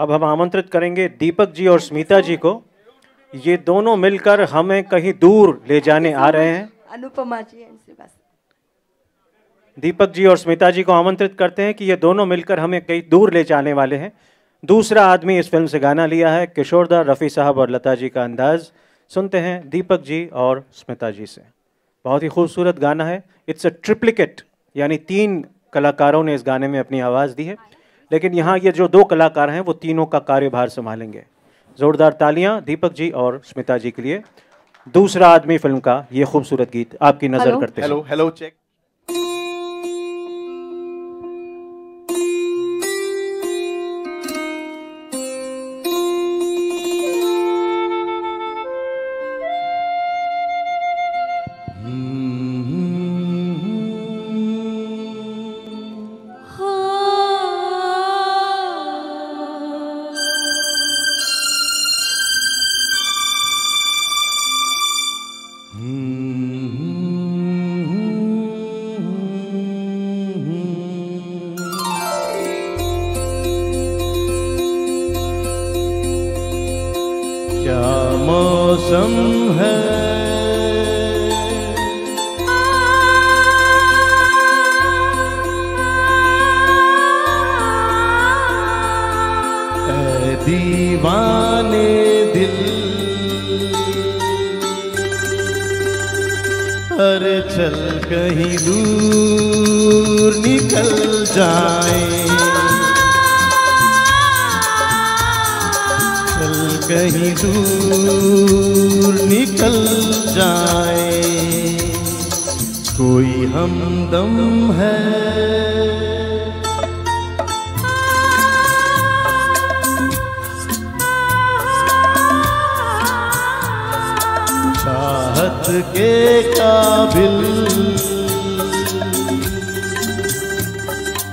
अब हम आमंत्रित करेंगे दीपक जी और स्मिता जी को। ये दोनों मिलकर हमें कहीं दूर ले जाने आ रहे हैं। अनुपमा जी इनसे बस। दीपक जी और स्मिता जी को आमंत्रित करते हैं कि ये दोनों मिलकर हमें कहीं दूर ले जाने वाले हैं। दूसरा आदमी इस फिल्म से गाना लिया है किशोर दा, रफ़ी साहब और लता जी का अंदाज। सुनते हैं दीपक जी और स्मिता जी से। बहुत ही खूबसूरत गाना है। इट्स अ ट्रिप्लिकेट, यानी तीन कलाकारों ने इस गाने में अपनी आवाज़ दी है, लेकिन यहाँ ये जो दो कलाकार हैं वो तीनों का कार्यभार संभालेंगे। ज़ोरदार तालियां दीपक जी और स्मिता जी के लिए। दूसरा आदमी फिल्म का ये खूबसूरत गीत आपकी नज़र करते हैं। Hello hello check. अरे चल कहीं दूर निकल जाए, चल कहीं दूर निकल जाए। कोई हमदम है, चाहत के काबिल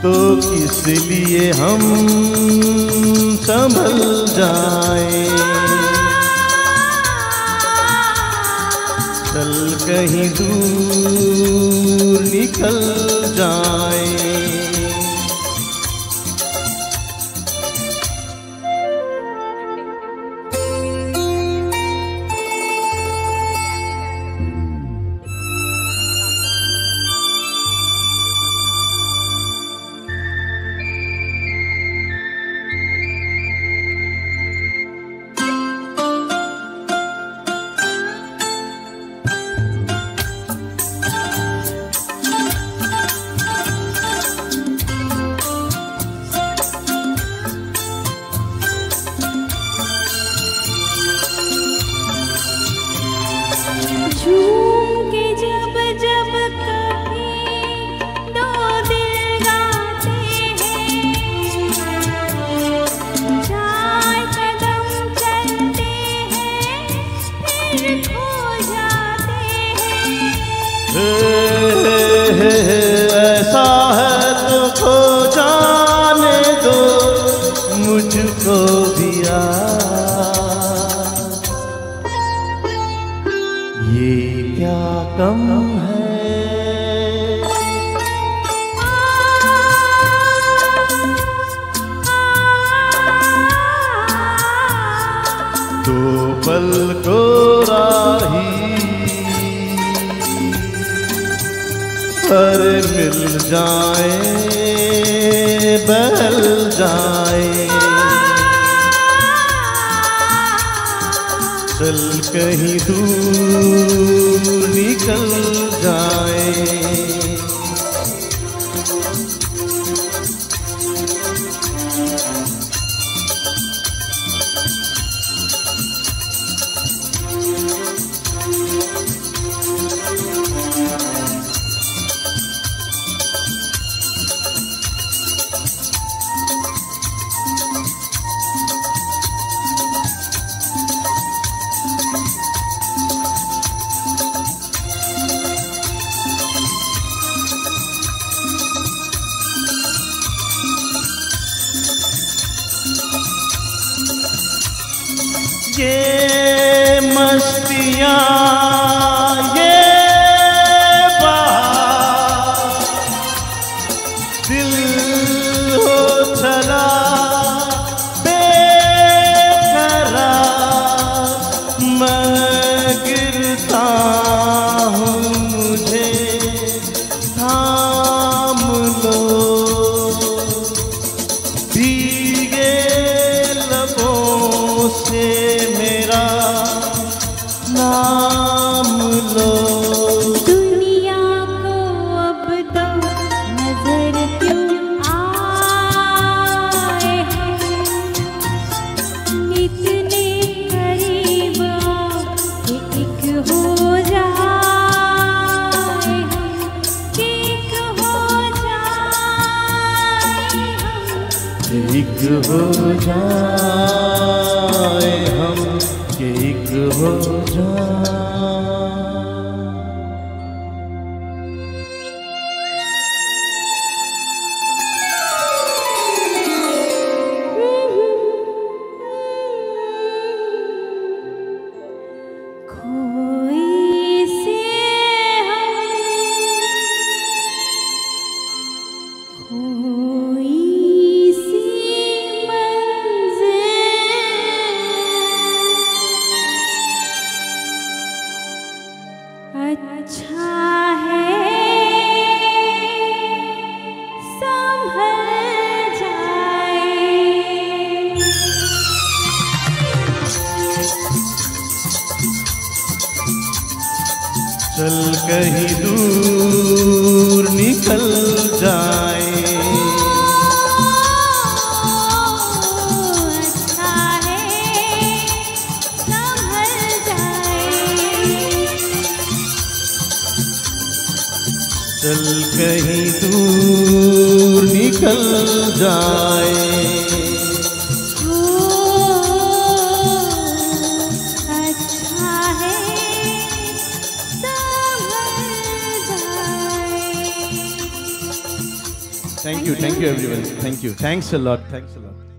तो किस लिए हम संभल जाए। चल कहीं दूर निकल जाए। दिल हो चला बे थाम लो भीगे लबों से मेरा नाम लो। दुनिया को अब तो नजर क्यों आए हैं इतने करीब एक हो जाए हम एक हो जाए एक हो जाए हम एक हो जाए। चल कहीं दूर निकल जाए अच्छा है संभल जाए। चल कहीं दूर निकल जाए Thank you everyone. Thank you. Thanks a lot.